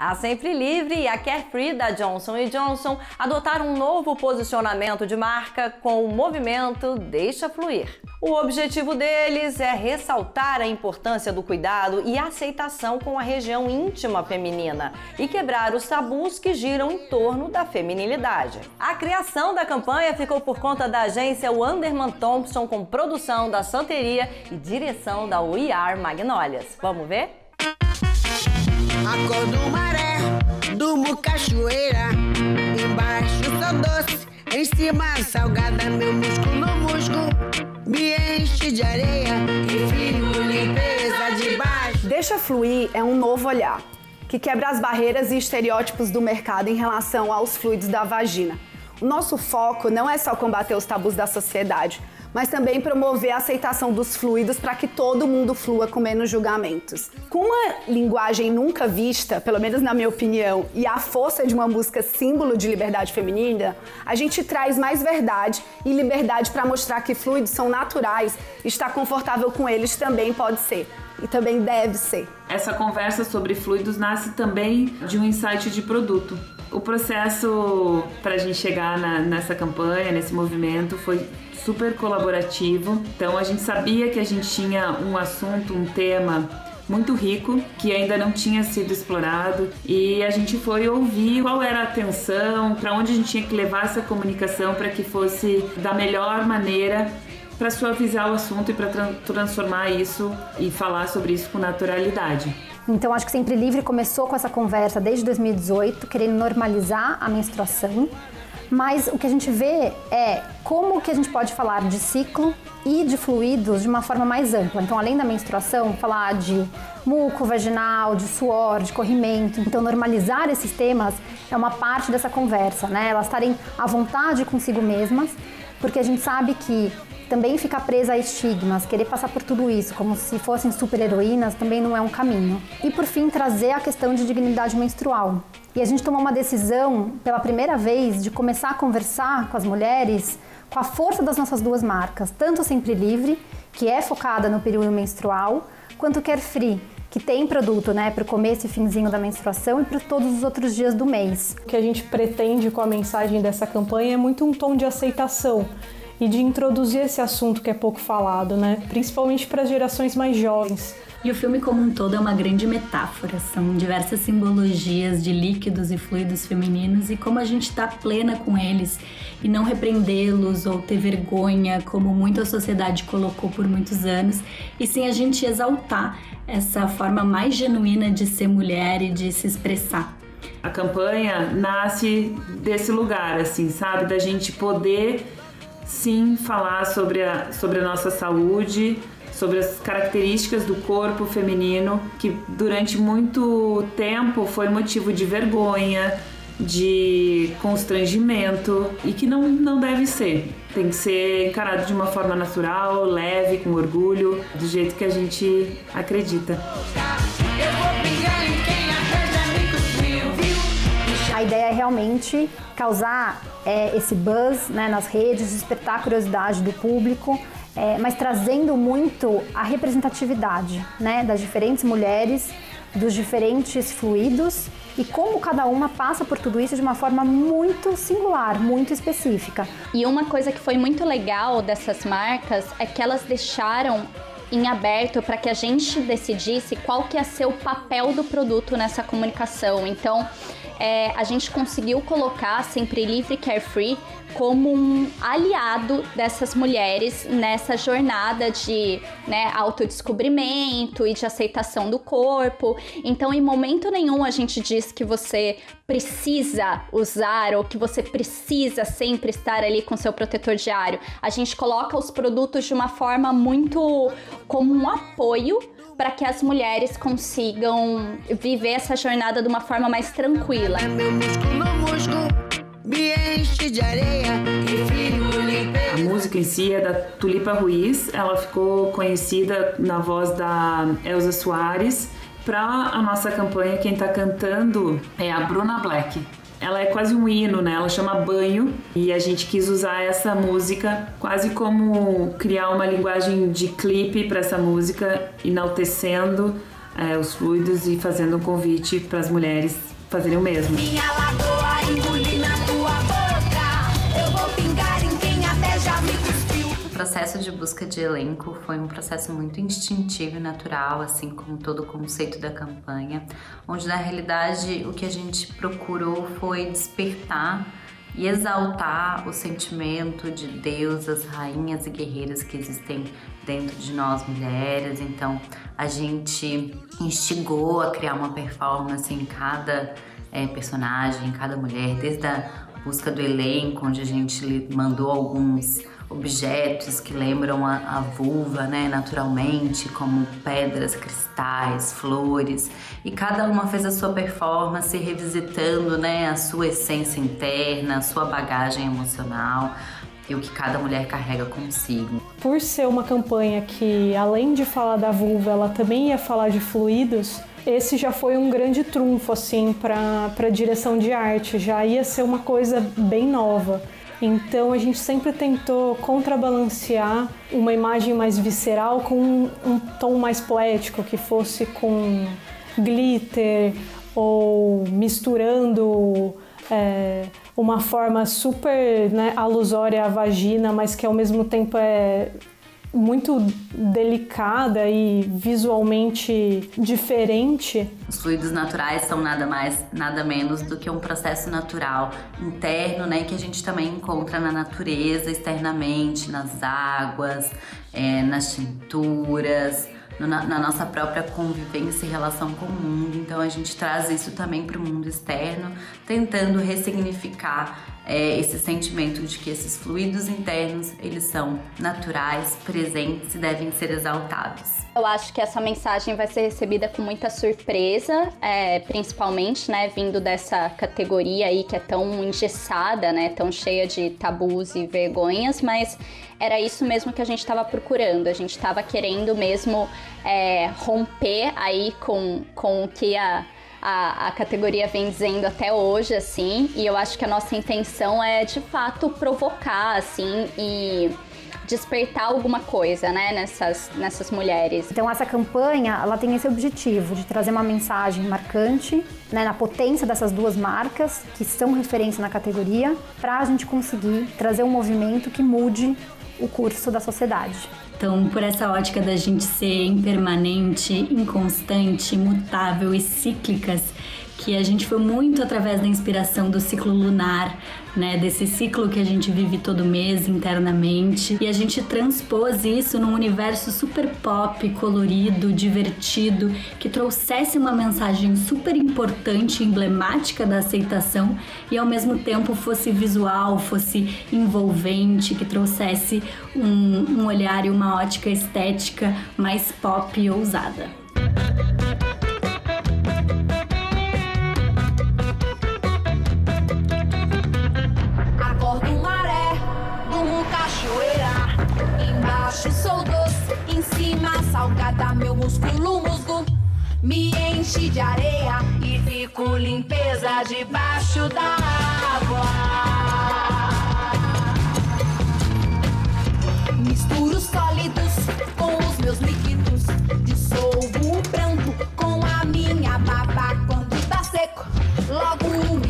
A Sempre Livre e a Carefree da Johnson & Johnson adotaram um novo posicionamento de marca com o movimento Deixa Fluir. O objetivo deles é ressaltar a importância do cuidado e aceitação com a região íntima feminina e quebrar os tabus que giram em torno da feminilidade. A criação da campanha ficou por conta da agência Wunderman Thompson, com produção da Santería e direção da We Are Magnolias. Vamos ver? A cor do maré, durmo cachoeira, embaixo sou doce, em cima salgada, meu músculo me enche de areia e fico limpeza de baixo. Deixa Fluir é um novo olhar, que quebra as barreiras e estereótipos do mercado em relação aos fluidos da vagina. O nosso foco não é só combater os tabus da sociedade, mas também promover a aceitação dos fluidos para que todo mundo flua com menos julgamentos. Com uma linguagem nunca vista, pelo menos na minha opinião, e a força de uma música símbolo de liberdade feminina, a gente traz mais verdade e liberdade para mostrar que fluidos são naturais, e estar confortável com eles também pode ser. E também deve ser. Essa conversa sobre fluidos nasce também de um insight de produto. O processo para a gente chegar nessa campanha, nesse movimento, foi super colaborativo. Então a gente sabia que a gente tinha um assunto, um tema muito rico, que ainda não tinha sido explorado, e a gente foi ouvir qual era a atenção, para onde a gente tinha que levar essa comunicação para que fosse da melhor maneira para suavizar o assunto e para transformar isso e falar sobre isso com naturalidade. Então, acho que Sempre Livre começou com essa conversa desde 2018, querendo normalizar a menstruação, mas o que a gente vê é como que a gente pode falar de ciclo e de fluidos de uma forma mais ampla. Então, além da menstruação, falar de muco vaginal, de suor, de corrimento. Então, normalizar esses temas é uma parte dessa conversa, né? Elas estarem à vontade consigo mesmas, porque a gente sabe que também ficar presa a estigmas, querer passar por tudo isso, como se fossem super-heroínas, também não é um caminho. E, por fim, trazer a questão de dignidade menstrual. E a gente tomou uma decisão, pela primeira vez, de começar a conversar com as mulheres com a força das nossas duas marcas, tanto Sempre Livre, que é focada no período menstrual, quanto Carefree, que tem produto, né, para o começo e finzinho da menstruação e para todos os outros dias do mês. O que a gente pretende com a mensagem dessa campanha é muito um tom de aceitação, e de introduzir esse assunto que é pouco falado, né? Principalmente para as gerações mais jovens. E o filme como um todo é uma grande metáfora, são diversas simbologias de líquidos e fluidos femininos e como a gente está plena com eles e não repreendê-los ou ter vergonha, como muito a sociedade colocou por muitos anos, e sim a gente exaltar essa forma mais genuína de ser mulher e de se expressar. A campanha nasce desse lugar, assim, sabe? Da gente poder sim falar sobre a nossa saúde, sobre as características do corpo feminino, que durante muito tempo foi motivo de vergonha, de constrangimento, e que não deve ser. Tem que ser encarado de uma forma natural, leve, com orgulho, do jeito que a gente acredita. A ideia é realmente causar esse buzz, né, nas redes, despertar a curiosidade do público, mas trazendo muito a representatividade, né, das diferentes mulheres, dos diferentes fluidos e como cada uma passa por tudo isso de uma forma muito singular, muito específica. E uma coisa que foi muito legal dessas marcas é que elas deixaram em aberto para que a gente decidisse qual que ia ser o papel do produto nessa comunicação. Então, a gente conseguiu colocar Sempre Livre e Carefree como um aliado dessas mulheres nessa jornada de, né, autodescobrimento e de aceitação do corpo. Então, em momento nenhum a gente diz que você precisa usar ou que você precisa sempre estar ali com seu protetor diário. A gente coloca os produtos de uma forma muito como um apoio para que as mulheres consigam viver essa jornada de uma forma mais tranquila. A música em si é da Tulipa Ruiz, ela ficou conhecida na voz da Elza Soares. Para a nossa campanha, quem está cantando é a Bruna Black. Ela é quase um hino, né? Ela chama Banho, e a gente quis usar essa música quase como criar uma linguagem de clipe para essa música, enaltecendo os fluidos e fazendo um convite para as mulheres fazerem o mesmo. Minha lagoa engoli na tua boca, eu vou pingar em quem até já me cuspiu. O processo de busca de elenco foi um processo muito instintivo e natural, assim como todo o conceito da campanha, onde na realidade o que a gente procurou foi despertar e exaltar o sentimento de deusas, rainhas e guerreiras que existem dentro de nós mulheres. Então a gente instigou a criar uma performance em cada personagem, em cada mulher, desde a busca do elenco, onde a gente mandou alguns objetos que lembram a vulva, né, naturalmente, como pedras, cristais, flores, e cada uma fez a sua performance, revisitando, né, a sua essência interna, a sua bagagem emocional e o que cada mulher carrega consigo. Por ser uma campanha que, além de falar da vulva, ela também ia falar de fluidos, esse já foi um grande trunfo, assim, para direção de arte, já ia ser uma coisa bem nova. Então a gente sempre tentou contrabalancear uma imagem mais visceral com um tom mais poético, que fosse com glitter ou misturando uma forma super, né, alusória à vagina, mas que ao mesmo tempo é muito delicada e visualmente diferente. Os fluidos naturais são nada mais, nada menos do que um processo natural interno, né, que a gente também encontra na natureza, externamente, nas águas, nas tinturas, na nossa própria convivência e relação com o mundo. Então a gente traz isso também para o mundo externo, tentando ressignificar esse sentimento de que esses fluidos internos, eles são naturais, presentes e devem ser exaltados. Eu acho que essa mensagem vai ser recebida com muita surpresa, principalmente, né, vindo dessa categoria aí que é tão engessada, né, tão cheia de tabus e vergonhas, mas era isso mesmo que a gente estava procurando. A gente estava querendo mesmo romper aí com o que a categoria vem dizendo até hoje, assim, e eu acho que a nossa intenção é, de fato, provocar, assim, e despertar alguma coisa, né, nessas mulheres. Então essa campanha, ela tem esse objetivo de trazer uma mensagem marcante, né, na potência dessas duas marcas, que são referência na categoria, para a gente conseguir trazer um movimento que mude o curso da sociedade. Então, por essa ótica da gente ser impermanente, inconstante, mutável e cíclicas, que a gente foi muito através da inspiração do ciclo lunar, né, desse ciclo que a gente vive todo mês internamente, e a gente transpôs isso num universo super pop, colorido, divertido, que trouxesse uma mensagem super importante, emblemática da aceitação, e ao mesmo tempo fosse visual, fosse envolvente, que trouxesse um olhar e uma ótica estética mais pop e ousada. Salgada, meu musgo me enche de areia e fico limpeza debaixo da água. Misturo sólidos com os meus líquidos, dissolvo o branco com a minha baba. Quando tá seco, logo